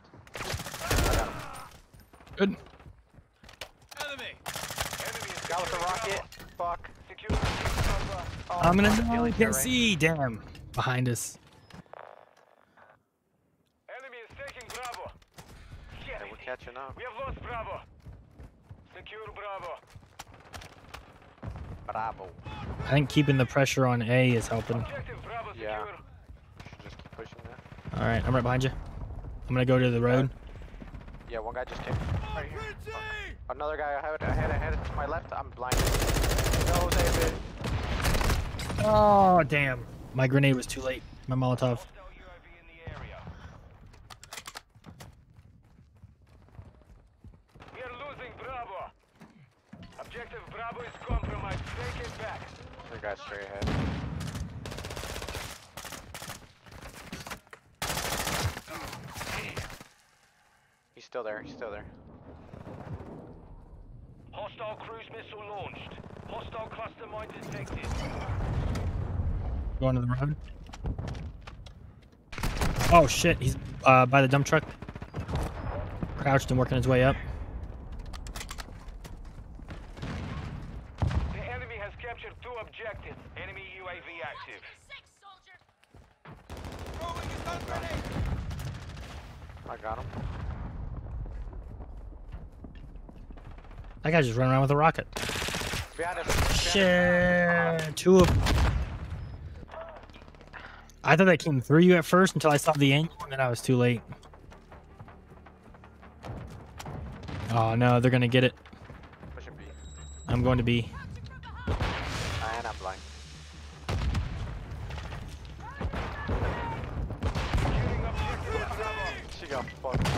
Good. Enemy. Got with the rocket. Fuck. Secure. Oh, I'm gonna die. Can't right. see. Damn. Behind us. Enemy is taking Bravo. Yeah, we're catching up. We have lost Bravo. Secure Bravo. Bravo. I think keeping the pressure on A is helping. Bravo, yeah. Just keep pushing that. All right, I'm right behind you. I'm gonna go to the road. Yeah, one guy just came. Right here. Oh. Another guy ahead, ahead, ahead to my left. I'm blinded. No, David. Oh, damn. My grenade was too late. My Molotov. We are losing Bravo. Objective Bravo is compromised. Take it back. That guy's straight ahead. He's still there. He's still there. Hostile cruise missile launched. Hostile cluster mine detected. Going to the road. Oh shit, he's uh, by the dump truck. Crouched and working his way up. The enemy has captured two objectives. Enemy U A V active. I got him. That guy just ran around with a rocket. Shit, two of them. I thought that came through you at first until I saw the angle, and then I was too late. Oh no, they're gonna get it. Pushing B. I'm going to B. And I'm blind. She got fucked.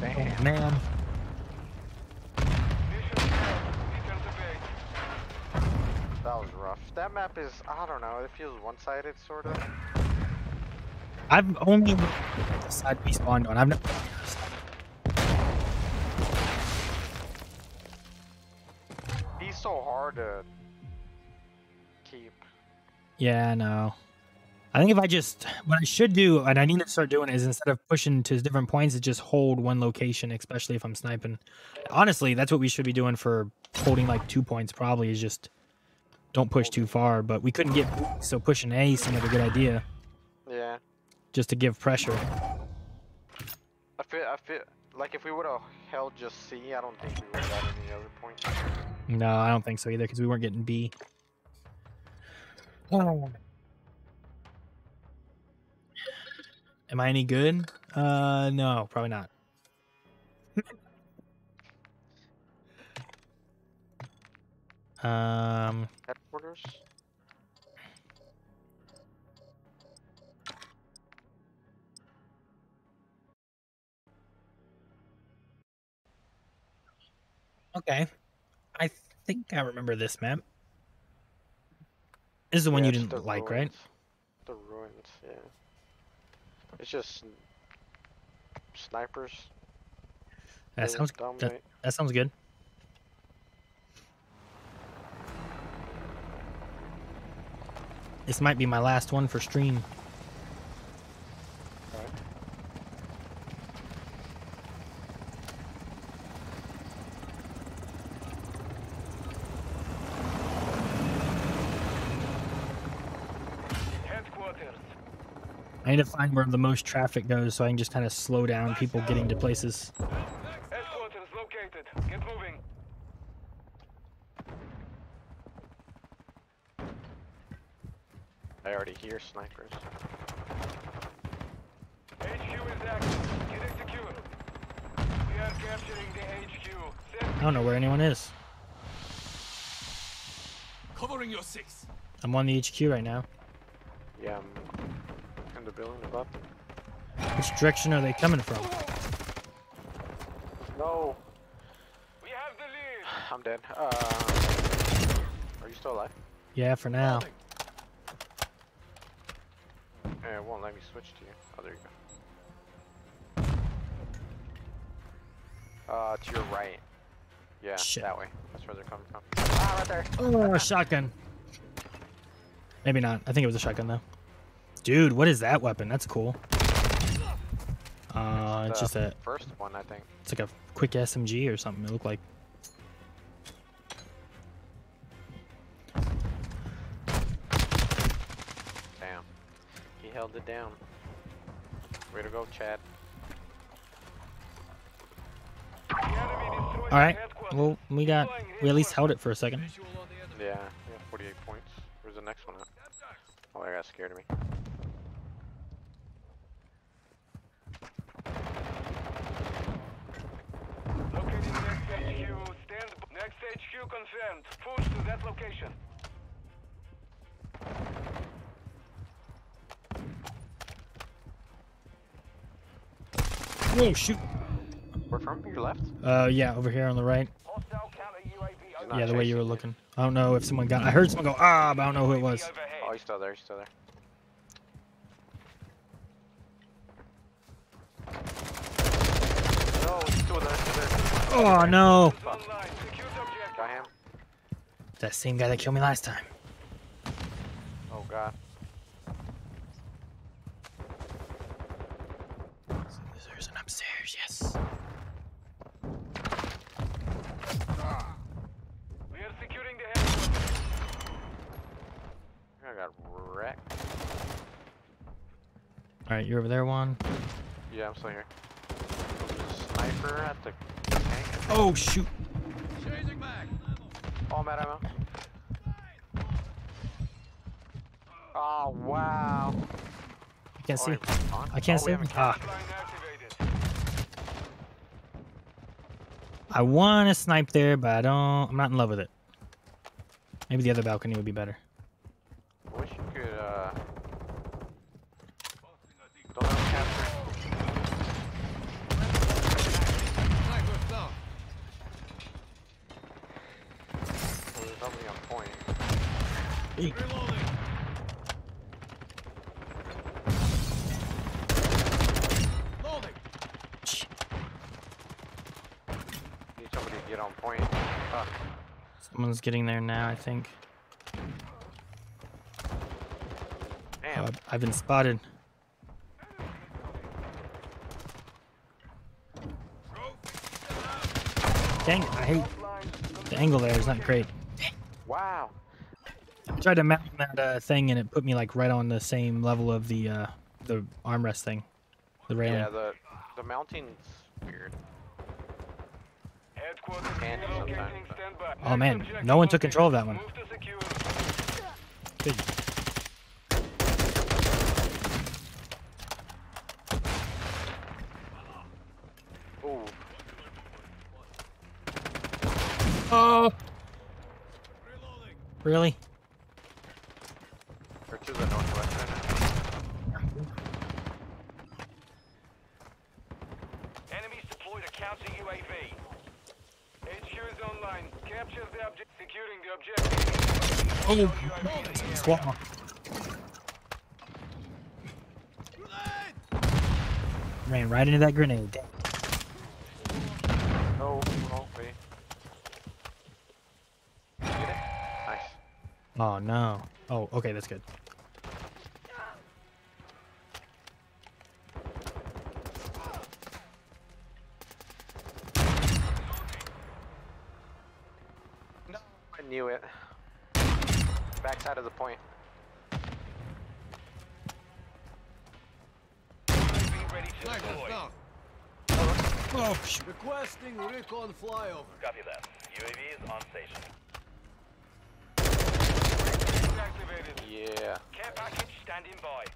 Damn, man. That was rough. That map is, I don't know, it feels one-sided, sort of. I've only looked at the side we spawned on. I've never looked at the other side. He's so hard to keep. Yeah, I know. I think if I just, what I should do, and I need to start doing, is instead of pushing to different points, is just hold one location, especially if I'm sniping. Honestly, that's what we should be doing for holding, like, two points, probably, is just... Don't push too far, but we couldn't get B, so pushing A seemed like a good idea. Yeah. Just to give pressure. I feel, I feel like if we would have held just C, I don't think we would have got any other points. No, I don't think so either, because we weren't getting B. Oh. Am I any good? Uh, no, probably not. Um, headquarters. Okay, I think I remember this map. This is the one yeah, you didn't like, ruins. Right? The ruins, yeah. It's just snipers. That sounds that, that sounds good. This might be my last one for stream. All right. Headquarters. I need to find where the most traffic goes so I can just kind of slow down people getting to places. Headquarters located. Get moving. I already hear snipers. H Q is active. Get it secured. We are capturing the H Q. Send I don't know where anyone is. Covering your six. I'm on the H Q right now. Yeah, I'm in the building above. Which direction are they coming from? No. We have the lead. I'm dead. Uh, are you still alive? Yeah, for now. Hey, it won't let me switch to you. Oh, there you go. Uh, to your right. Yeah, shit. That way. That's where they're coming from. Ah, right there. Oh, a shotgun. Maybe not. I think it was a shotgun, though. Dude, what is that weapon? That's cool. Uh, it's, it's just a... first one, I think. It's like a quick S M G or something, it looked like. Damn. He held it down. Way to go, Chad. Alright, well, we got... We at least held it for a second. Yeah, yeah, forty-eight points. Where's the next one at? Oh, that got scared of me. Located next H Q. Stand by. Next H Q confirmed. Push to that location. Whoa, shoot. Where from? Your left? Uh, yeah, over here on the right. Yeah, the way you were looking. I don't know if someone got... I heard someone go, ah, but I don't know who it was. Oh, he's still there, he's still there. No, he's still there, he's still there. Oh, no. Got him. That same guy that killed me last time. Oh, God. There's an upstairs, yes. I got wrecked. Alright, you're over there, Juan. Yeah, I'm still here. Sniper at the tank. Oh, shoot. Changing back. Oh, I'm out of ammo. Oh, wow. I can't oh, see him. I can't oh, see him. Ah. I want to snipe there, but I don't. I'm not in love with it. Maybe the other balcony would be better. Eek. Need somebody to get on point. Huh. Someone's getting there now, I think. Damn. Oh, I've been spotted. Dang it, I hate the angle there, it's not great. Wow. I tried to mount that uh, thing and it put me like right on the same level of the uh, the armrest thing, the railing. Yeah, the the mounting's weird. Oh man, no one took control of that one. Good. Oh. Really? To the northwest right now. Enemies deployed a counter U A V. H Q is online. Capture the object, securing the objective. Oh, U A V squat. Ran right into that grenade. No, won't be. Get it? Nice. Oh no. Oh, okay, that's good. Knew it. Backside of the point. Sniper oh, shoot. Requesting recon flyover. Copy that. U A V is on station. Activated. Yeah. Care package standing by.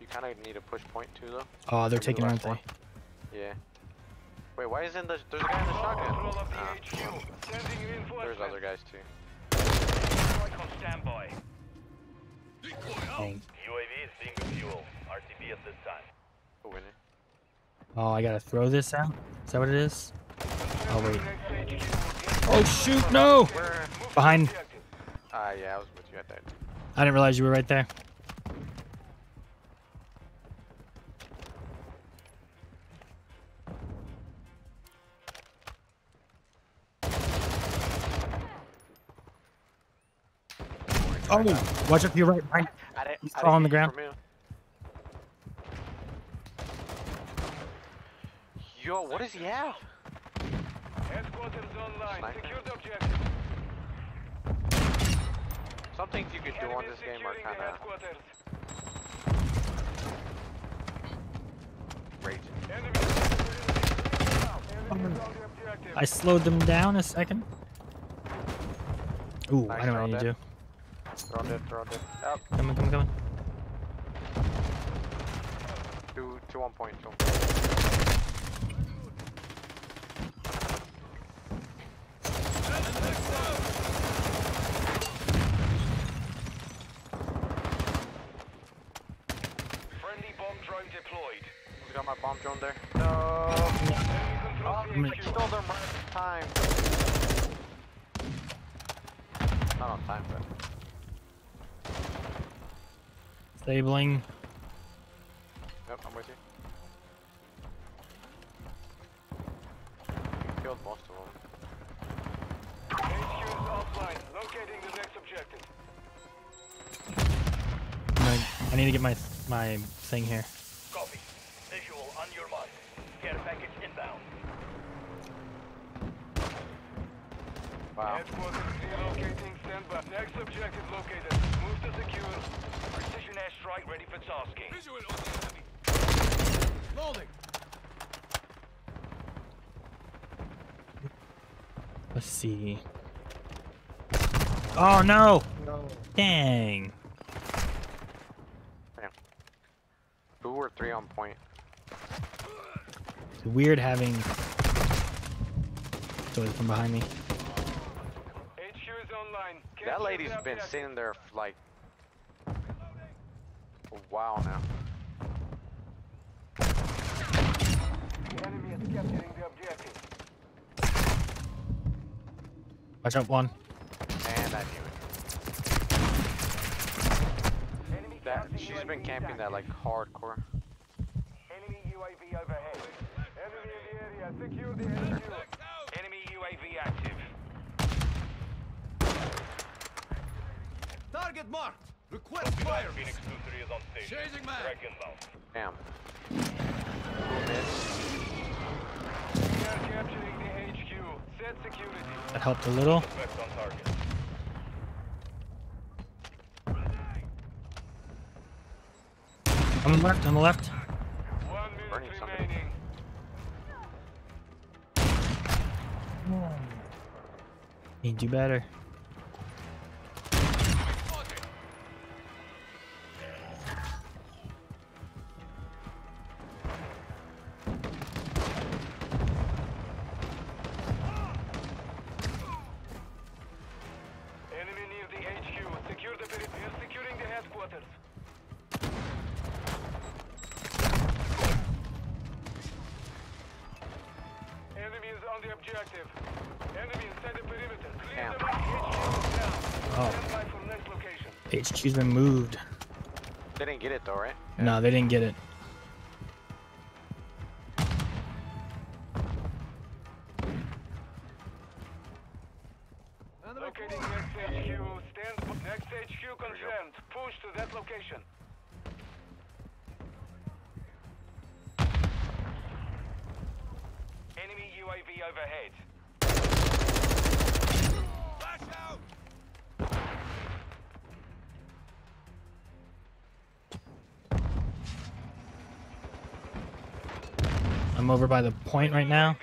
You kind of need a push point too, though. Oh, they're taking aren't they? Yeah. Wait, why isn't the there's a guy in the shotgun? Oh, the uh, there's other guys too. Standby. U A V is being refueled. R T B at this time. We're winning. Oh, I gotta throw this out? Is that what it is? Oh, wait. Oh, shoot, no! Where? Behind. Ah, uh, yeah, I was with you. I died. I didn't realize you were right there. Oh, right, watch up your right. right. I didn't, He's I didn't on the ground. Yo, what does he have? Headquarters online. Sniper. Secure the objective. Some things you could do on this game are kind of raging. Oh, I slowed them down a second. Ooh, nice, I know what I need to do. Throw it, throw it. Up. Coming, coming, coming. Two, two, one point, two one point. Bomb drone there. No. Oh, you stole them right on time. Not on time, but. Stabling. Yep, I'm with you. You killed most of them. H Q is offline. Locating the next objective. I, I need to get my my thing here. On your mark. Care package inbound. Wow. Headquarters relocating standby. Next objective located. Move to secure. Precision airstrike ready for tasking. Visual on the enemy. Loading. Let's see. Oh no! No. Dang. Damn. Two or three on point. It's weird having somebody from behind me. That lady's been sitting there for like a while now. Watch out, one. And I knew it. That, she's been camping that like hardcore. U A V overhead. Enemy in the area. Secure the area. Enemy U A V active. Target marked. Request fire. Phoenix two three is on station. Changing man. Damn. We are capturing the H Q. Set security. That helped a little. On the left. On the left. Need do better. Enemy near the H Q. Secure the perimeter. Securing the headquarters. Enemy is on the objective. Enemy inside the perimeter. Clear the H Q down. H Q's been moved. They didn't get it though, right? Yeah. No, they didn't get it. Locating next H Q. Stand next H Q confirmed. Push to that location. Enemy U A V overhead. Out. I'm over by the point right now.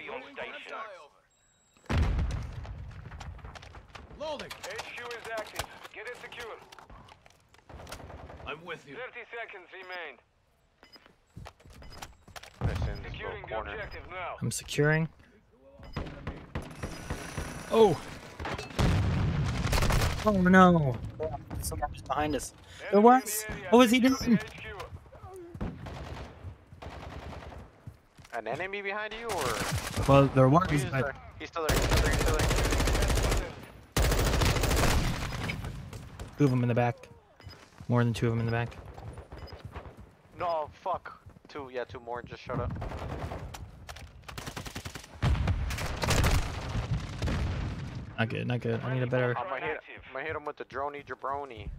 Loading. H Q is active. Get it secure. I'm with you. thirty seconds remain. Securing the objective now. I'm securing. Oh! Oh no! Someone was behind us. There was! What was he doing? An enemy behind you, or? Well, there was. He's, I... he's still there. He's still there. He's still there. Two of them in the back. More than two of them in the back. No, fuck. Two, yeah, two more just showed up. Not good, not good. I need a better. I'm gonna hit, I'm gonna hit him with the drony jabroni.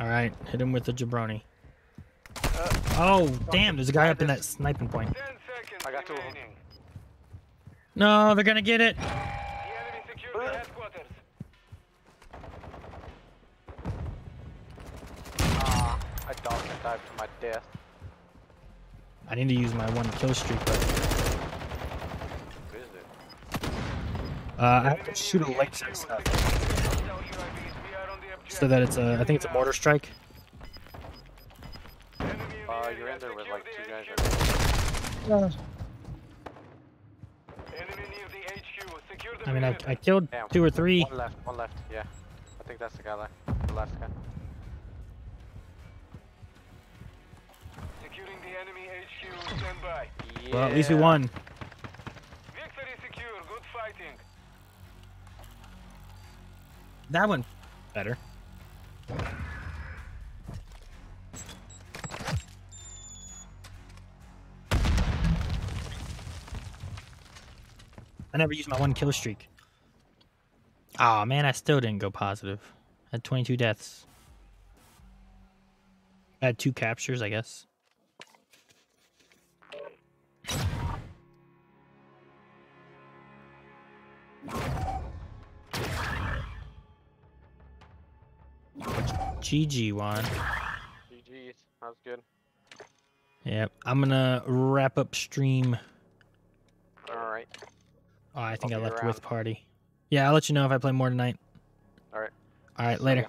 Alright, hit him with the jabroni. Uh, oh, damn, there's a guy up in that sniping point. I got two of them. No, they're gonna get it. The enemy secured the headquarters. Ah, I dodged and dived to my death. I need to use my one kill streak, but uh, I have to shoot a light six up so that it's a. I think it's a mortar strike. Uh, you're in there with like two guys. Yeah. I mean, I, I killed two or three. One left. One left. Yeah, I think that's the guy left. The last guy. By. Yeah. Well, at least we won. Victory secure. Good fighting. That one better. I never used my one kill streak. Aw, oh, man, I still didn't go positive. I had twenty-two deaths. I had two captures, I guess. G G, Juan. G G, sounds good. Yep, I'm gonna wrap up stream. Alright. Oh, I think I'll I left around. With party. Yeah, I'll let you know if I play more tonight. Alright. Alright, later.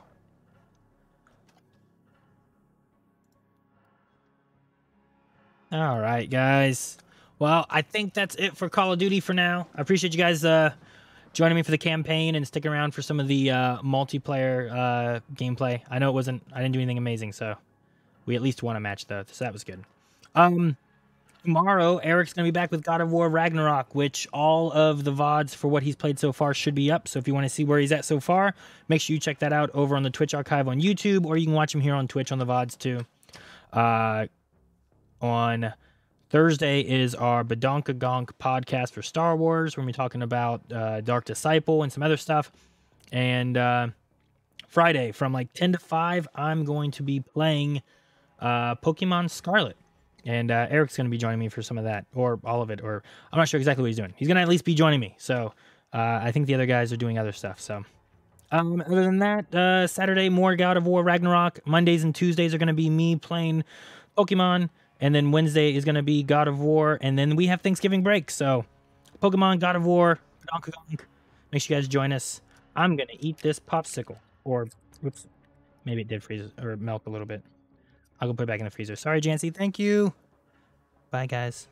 Okay. All right, guys. Well, I think that's it for Call of Duty for now. I appreciate you guys uh, joining me for the campaign and sticking around for some of the uh, multiplayer uh, gameplay. I know it wasn't, I didn't do anything amazing, so we at least won a match, though, so that was good. Um, tomorrow, Eric's going to be back with God of War Ragnarok, which all of the V O Ds for what he's played so far should be up. So if you want to see where he's at so far, make sure you check that out over on the Twitch archive on YouTube, or you can watch him here on Twitch on the V O Ds, too. Uh... On Thursday is our Badonka Gonk podcast for Star Wars. We're going to be talking about uh, Dark Disciple and some other stuff. And uh, Friday from like ten to five, I'm going to be playing uh, Pokemon Scarlet. And uh, Eric's going to be joining me for some of that, or all of it, or I'm not sure exactly what he's doing. He's going to at least be joining me. So uh, I think the other guys are doing other stuff. So um, other than that, uh, Saturday, more God of War Ragnarok. Mondays and Tuesdays are going to be me playing Pokemon. And then Wednesday is going to be God of War. And then we have Thanksgiving break. So Pokemon, God of War, Donkey Kong. Make sure you guys join us. I'm going to eat this popsicle. Or, whoops, maybe it did freeze or melt a little bit. I'll go put it back in the freezer. Sorry, Jancy. Thank you. Bye, guys.